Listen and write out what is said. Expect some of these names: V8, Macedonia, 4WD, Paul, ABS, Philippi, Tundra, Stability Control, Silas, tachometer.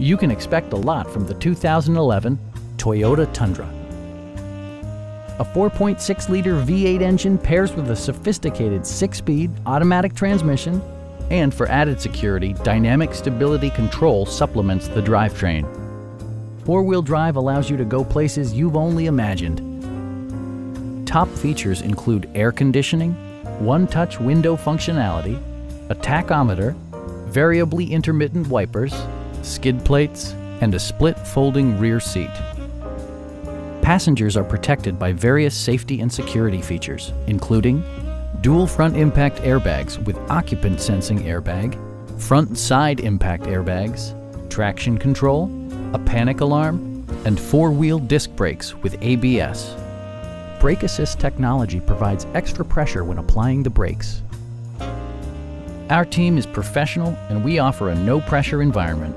You can expect a lot from the 2011 Toyota Tundra. A 4.6-liter V8 engine pairs with a sophisticated 6-speed automatic transmission, and for added security, Dynamic Stability Control supplements the drivetrain. Four-wheel drive allows you to go places you've only imagined. Top features include air conditioning, one-touch window functionality, a tachometer, variably intermittent wipers, skid plates, and a split folding rear seat. Passengers are protected by various safety and security features, including dual front impact airbags with occupant sensing airbag, front and side impact airbags, traction control, a panic alarm, and four-wheel disc brakes with ABS. Brake Assist technology provides extra pressure when applying the brakes. Our team is professional and we offer a no-pressure environment.